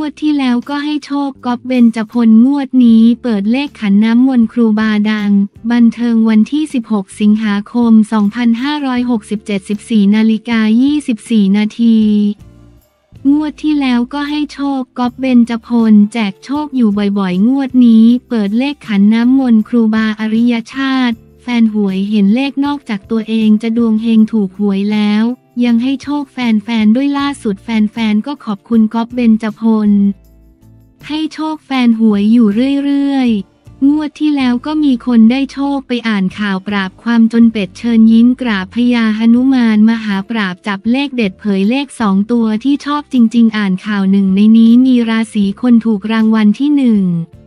วดที่แล้วก็ให้โชคก๊อฟ เบญจพลงวดนี้เปิดเลขขันน้ำมนต์ครูบาดังบันเทิงวันที่16สิงหาคม2567 14:24 น.งวดที่แล้วก็ให้โชคก๊อฟ เบญจพลแจกโชคอยู่บ่อยๆงวดนี้เปิดเลขขันน้ำมนต์ครูบาอริยชาติแฟนหวยเห็นเลขนอกจากตัวเองจะดวงเฮงถูกหวยแล้วยังให้โชคแฟนๆด้วยล่าสุดแฟนๆก็ขอบคุณก๊อฟ เบญจพลให้โชคแฟนหวยอยู่เรื่อยๆงวดที่แล้วก็มีคนได้โชคไปอ่านข่าวปราบความจนเป็ดเชิญยิ้มกราบพญาหนุมานมหาปราบจับเลขเด็ดเผยเลข2ตัวที่ชอบจริงๆอ่านข่าวหนึ่งในนี้มีราศีคนถูกรางวัลที่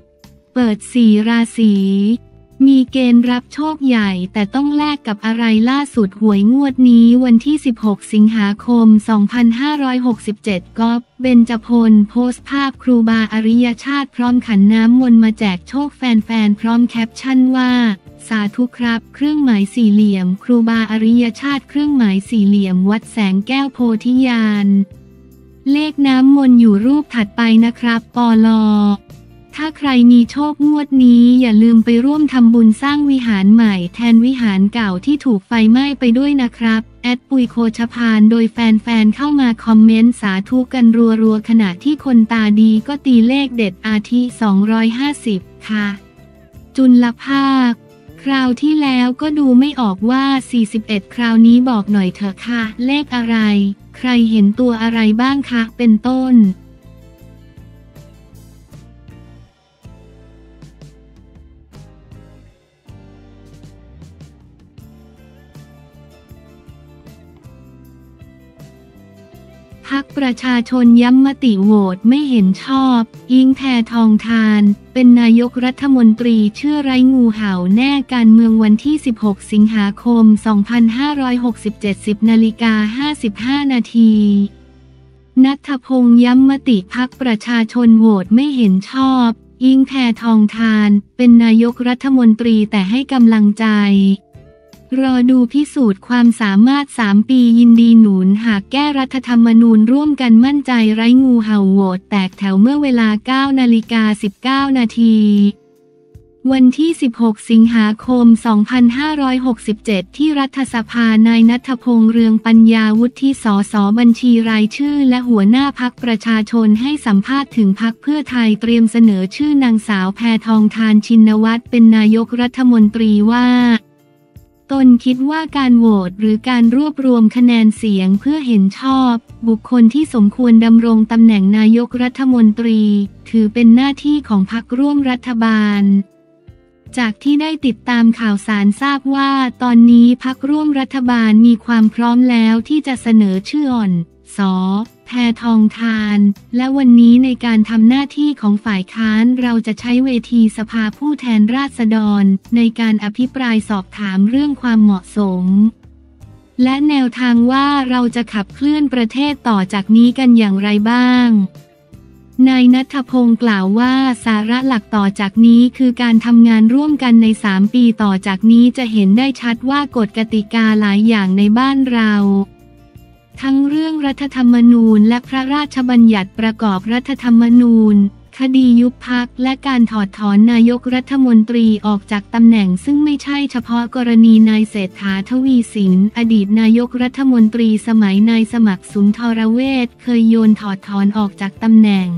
1เปิด4ราศีมีเกณฑ์รับโชคใหญ่แต่ต้องแลกกับอะไรล่าสุดหวยงวดนี้วันที่16สิงหาคม2567ก๊อฟ เบญจพลโพสต์ภาพครูบาอริยชาติพร้อมขันน้ำมนต์มาแจกโชคแฟนๆพร้อมแคปชั่นว่าสาธุครับเครื่องหมายสี่เหลี่ยมครูบาอริยชาติเครื่องหมายสี่เหลี่ยมวัดแสงแก้วโพธิญาณเลขน้ำมนต์อยู่รูปถัดไปนะครับปลถ้าใครมีโชคงวดนี้อย่าลืมไปร่วมทำบุญสร้างวิหารใหม่แทนวิหารเก่าที่ถูกไฟไหม้ไปด้วยนะครับแอดปุยโคชพานโดยแฟนๆเข้ามาคอมเมนต์สาธุกันรัวๆขณะที่คนตาดีก็ตีเลขเด็ดอาทิ250ค่ะจุลภาคคราวที่แล้วก็ดูไม่ออกว่า41คราวนี้บอกหน่อยเถอะค่ะเลขอะไรใครเห็นตัวอะไรบ้างคะเป็นต้นพรรคประชาชนย้ำมติโหวตไม่เห็นชอบอิงแพทองธารเป็นนายกรัฐมนตรีเชื่อไร้งูเห่าแน่การเมืองวันที่16สิงหาคม2567 10:55 น.ณัฐพงษ์ย้ำมติพรรคประชาชนโหวตไม่เห็นชอบอิงแพทองธารเป็นนายกรัฐมนตรีแต่ให้กำลังใจรอดูพิสูจน์ความสามารถ3ปียินดีหนุนหากแก้รัฐธรรมนูญร่วมกันมั่นใจไร้งูเห่าโหวตแตกแถวเมื่อเวลา 9:19 น.วันที่16สิงหาคม2567ที่รัฐสภานายณัฐพงษ์เรืองปัญญาวุฒิสสบัญชีรายชื่อและหัวหน้าพรรคประชาชนให้สัมภาษณ์ถึงพรรคเพื่อไทยเตรียมเสนอชื่อนางสาวแพทองธารชินวัตรเป็นนายกรัฐมนตรีว่าตนคิดว่าการโหวตหรือการรวบรวมคะแนนเสียงเพื่อเห็นชอบบุคคลที่สมควรดำรงตำแหน่งนายกรัฐมนตรีถือเป็นหน้าที่ของพรรคร่วมรัฐบาลจากที่ได้ติดตามข่าวสารทราบว่าตอนนี้พรรคร่วมรัฐบาลมีความพร้อมแล้วที่จะเสนอชื่อส.แพทองธารและวันนี้ในการทำหน้าที่ของฝ่ายค้านเราจะใช้เวทีสภาผู้แทนราษฎรในการอภิปรายสอบถามเรื่องความเหมาะสมและแนวทางว่าเราจะขับเคลื่อนประเทศต่อจากนี้กันอย่างไรบ้างนายณัฐพงษ์กล่าวว่าสาระหลักต่อจากนี้คือการทำงานร่วมกันใน3ปีต่อจากนี้จะเห็นได้ชัดว่ากฎกติกาหลายอย่างในบ้านเราทั้งเรื่องรัฐธรรมนูญและพระราชบัญญัติประกอบรัฐธรรมนูญคดียุบพรรคและการถอดถอนนายกรัฐมนตรีออกจากตำแหน่งซึ่งไม่ใช่เฉพาะกรณีนายเศรษฐาทวีสินอดีตนายกรัฐมนตรีสมัยนายสมัครสุนทรเวชเคยโยนถอดถอนออกจากตำแหน่ง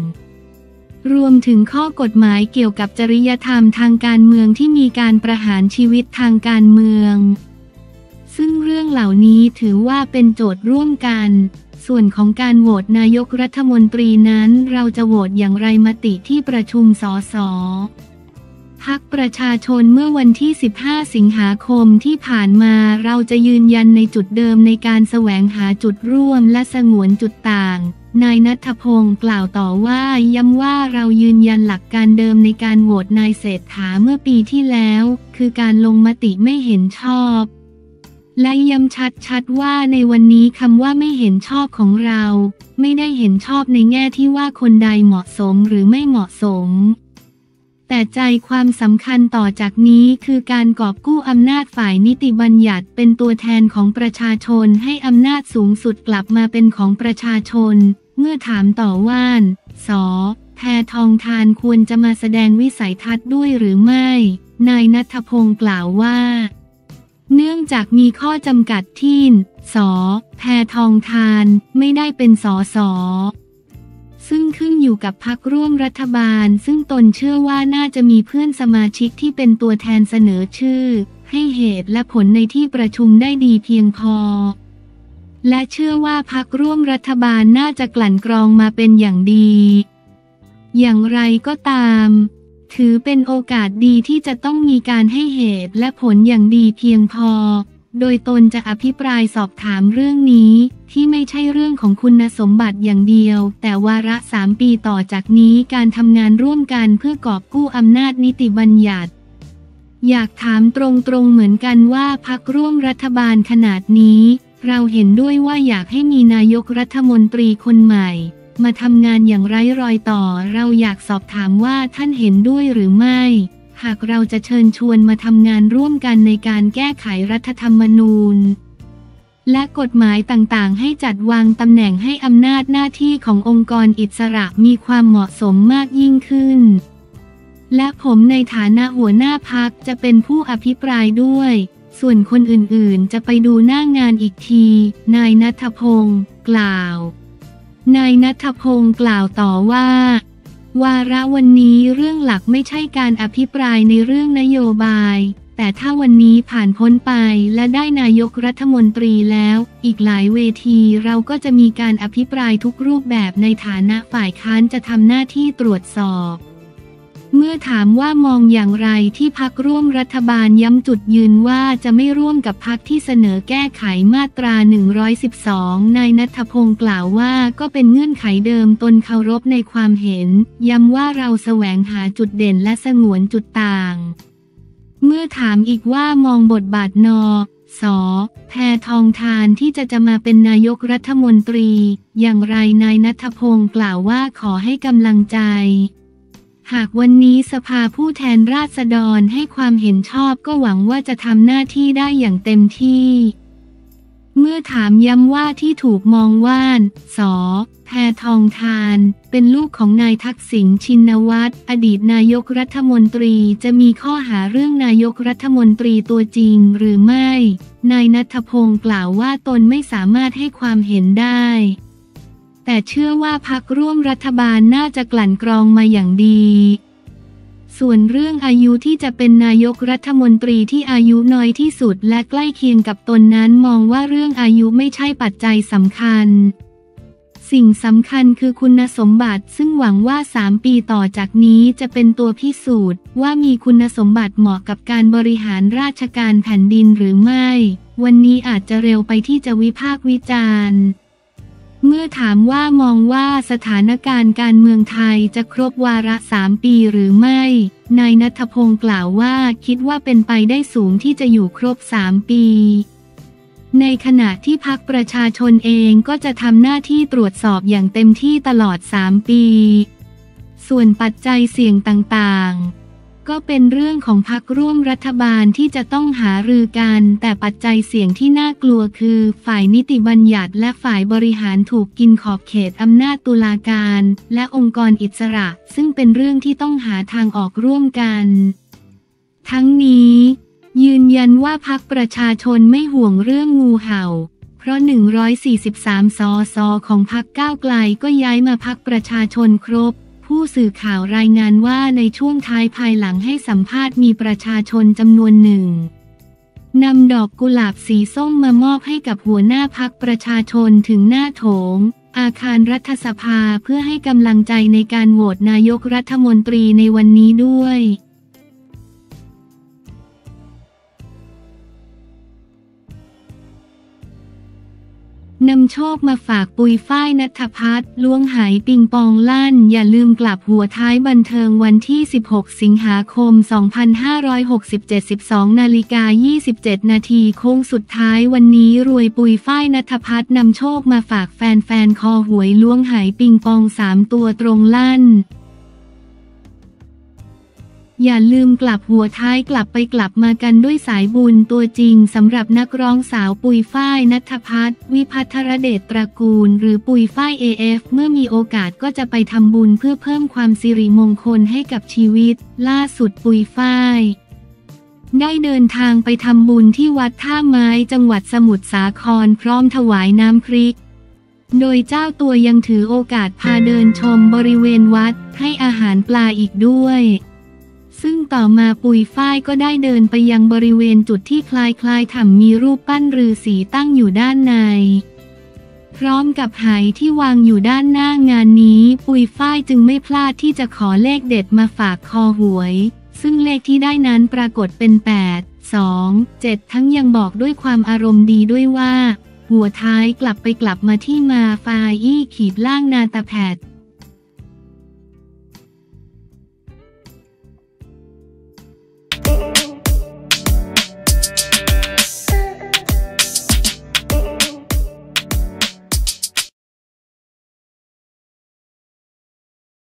รวมถึงข้อกฎหมายเกี่ยวกับจริยธรรมทางการเมืองที่มีการประหารชีวิตทางการเมืองซึ่งเรื่องเหล่านี้ถือว่าเป็นโจทย์ร่วมกันส่วนของการโหวตนายกรัฐมนตรีนั้นเราจะโหวตอย่างไรมติที่ประชุมสส.พรรคประชาชนเมื่อวันที่15สิงหาคมที่ผ่านมาเราจะยืนยันในจุดเดิมในการแสวงหาจุดร่วมและสงวนจุดต่างนายณัฐพงษ์กล่าวต่อว่าย้ำว่าเรายืนยันหลักการเดิมในการโหวตนายเศรษฐาเมื่อปีที่แล้วคือการลงมติไม่เห็นชอบและย้ำชัดๆว่าในวันนี้คำว่าไม่เห็นชอบของเราไม่ได้เห็นชอบในแง่ที่ว่าคนใดเหมาะสมหรือไม่เหมาะสมแต่ใจความสำคัญต่อจากนี้คือการกอบกู้อำนาจฝ่ายนิติบัญญัติเป็นตัวแทนของประชาชนให้อำนาจสูงสุดกลับมาเป็นของประชาชนเมื่อถามต่อว่าน ส.แพทองธารควรจะมาแสดงวิสัยทัศน์ด้วยหรือไม่นายณัฐพงศ์กล่าวว่าเนื่องจากมีข้อจำกัดที่ส.แพทองธารไม่ได้เป็นส.ส.ซึ่งขึ้นอยู่กับพรรคร่วมรัฐบาลซึ่งตนเชื่อว่าน่าจะมีเพื่อนสมาชิกที่เป็นตัวแทนเสนอชื่อให้เหตุและผลในที่ประชุมได้ดีเพียงพอและเชื่อว่าพรรคร่วมรัฐบาลน่าจะกลั่นกรองมาเป็นอย่างดีอย่างไรก็ตามถือเป็นโอกาสดีที่จะต้องมีการให้เหตุและผลอย่างดีเพียงพอโดยตนจะอภิปรายสอบถามเรื่องนี้ที่ไม่ใช่เรื่องของคุณสมบัติอย่างเดียวแต่วาระ3 ปีต่อจากนี้การทำงานร่วมกันเพื่อกอบกู้อำนาจนิติบัญญัติอยากถามตรงๆเหมือนกันว่าพรรคร่วมรัฐบาลขนาดนี้เราเห็นด้วยว่าอยากให้มีนายกรัฐมนตรีคนใหม่มาทำงานอย่างไร้รอยต่อเราอยากสอบถามว่าท่านเห็นด้วยหรือไม่หากเราจะเชิญชวนมาทำงานร่วมกันในการแก้ไขรัฐธรรมนูญและกฎหมายต่างๆให้จัดวางตำแหน่งให้อำนาจหน้าที่ขององค์กรอิสระมีความเหมาะสมมากยิ่งขึ้นและผมในฐานะหัวหน้าพรรคจะเป็นผู้อภิปรายด้วยส่วนคนอื่นๆจะไปดูหน้างานอีกทีนายณัฐพงศ์กล่าวนายณัฐพงศ์กล่าวต่อว่าวาระวันนี้เรื่องหลักไม่ใช่การอภิปรายในเรื่องนโยบายแต่ถ้าวันนี้ผ่านพ้นไปและได้นายกรัฐมนตรีแล้วอีกหลายเวทีเราก็จะมีการอภิปรายทุกรูปแบบในฐานะฝ่ายค้านจะทำหน้าที่ตรวจสอบเมื่อถามว่ามองอย่างไรที่พรรคร่วมรัฐบาลย้ำจุดยืนว่าจะไม่ร่วมกับพรรคที่เสนอแก้ไขมาตรา112นายณัฐพงศ์กล่าวว่าก็เป็นเงื่อนไขเดิมตนเคารพในความเห็นย้ำว่าเราแสวงหาจุดเด่นและสงวนจุดต่างเมื่อถามอีกว่ามองบทบาทน.ส.แพทองธารที่จะมาเป็นนายกรัฐมนตรีอย่างไรนายณัฐพงศ์กล่าวว่าขอให้กำลังใจหากวันนี้สภาผู้แทนราษฎรให้ความเห็นชอบก็หวังว่าจะทำหน้าที่ได้อย่างเต็มที่เมื่อถามย้ำว่าที่ถูกมองว่าส.แพทองธารเป็นลูกของนายทักษิณชินวัตรอดีตนายกรัฐมนตรีจะมีข้อหาเรื่องนายกรัฐมนตรีตัวจริงหรือไม่นายณัฐพงศ์กล่าวว่าตนไม่สามารถให้ความเห็นได้แต่เชื่อว่าพรรคร่วมรัฐบาลน่าจะกลั่นกรองมาอย่างดีส่วนเรื่องอายุที่จะเป็นนายกรัฐมนตรีที่อายุน้อยที่สุดและใกล้เคียงกับตนนั้นมองว่าเรื่องอายุไม่ใช่ปัจจัยสำคัญสิ่งสำคัญคือคุณสมบัติซึ่งหวังว่า3 ปีต่อจากนี้จะเป็นตัวพิสูจน์ว่ามีคุณสมบัติเหมาะกับการบริหารราชการแผ่นดินหรือไม่วันนี้อาจจะเร็วไปที่จะวิพากษ์วิจารณ์เมื่อถามว่ามองว่าสถานการณ์การเมืองไทยจะครบวาระ3 ปีหรือไม่นายณัฐพงศ์กล่าวว่าคิดว่าเป็นไปได้สูงที่จะอยู่ครบ3 ปีในขณะที่พรรคประชาชนเองก็จะทำหน้าที่ตรวจสอบอย่างเต็มที่ตลอด3 ปีส่วนปัจจัยเสี่ยงต่างๆก็เป็นเรื่องของพรรคร่วมรัฐบาลที่จะต้องหารือกันแต่ปัจจัยเสี่ยงที่น่ากลัวคือฝ่ายนิติบัญญัติและฝ่ายบริหารถูกกินขอบเขตอำนาจตุลาการและองค์กรอิสระซึ่งเป็นเรื่องที่ต้องหาทางออกร่วมกันทั้งนี้ยืนยันว่าพรรคประชาชนไม่ห่วงเรื่องงูเห่าเพราะ143 ส.ส.ของพรรคก้าวไกลก็ย้ายมาพรรคประชาชนครบผู้สื่อข่าวรายงานว่าในช่วงท้ายภายหลังให้สัมภาษณ์มีประชาชนจำนวนหนึ่งนำดอกกุหลาบสีส้มมามอบให้กับหัวหน้าพรรคประชาชนถึงหน้าโถงอาคารรัฐสภาเพื่อให้กำลังใจในการโหวตนายกรัฐมนตรีในวันนี้ด้วยนำโชคมาฝากปุยฝ้าย ณัฐพัฒน์ล้วงหายปิงปองลั่นอย่าลืมกลับหัวท้ายบันเทิงวันที่16 สิงหาคม 2567 12:27 น.โค้งสุดท้ายวันนี้รวยปุยฝ้าย ณัฐพัฒน์นำโชคมาฝากแฟนๆคอหวยล้วงหายปิงปอง3 ตัวตรงลั่น อย่าลืมกลับหัวท้ายกลับไปกลับมากันด้วยสายบุญตัวจริงสำหรับนักร้องสาวปุยฝ้ายณัฐภัทร วิภัทรเดชตระกูลหรือปุยฝ้าย AF เมื่อมีโอกาสก็จะไปทำบุญเพื่อเพิ่มความสิริมงคลให้กับชีวิตล่าสุดปุยฝ้ายได้เดินทางไปทำบุญที่วัดท่าไม้จังหวัดสมุทรสาครพร้อมถวายน้ำพริกโดยเจ้าตัวยังถือโอกาสพาเดินชมบริเวณวัดให้อาหารปลาอีกด้วยซึ่งต่อมาปุยฝ้ายก็ได้เดินไปยังบริเวณจุดที่คล้ายๆถ้ำมีรูปปั้นฤาษีตั้งอยู่ด้านในพร้อมกับหายที่วางอยู่ด้านหน้างานนี้ปุยฝ้ายจึงไม่พลาดที่จะขอเลขเด็ดมาฝากคอหวยซึ่งเลขที่ได้นั้นปรากฏเป็น8 2 7ทั้งยังบอกด้วยความอารมณ์ดีด้วยว่าหัวท้ายกลับไปกลับมาที่มาฟายี่ขีดล่างนาตาแผด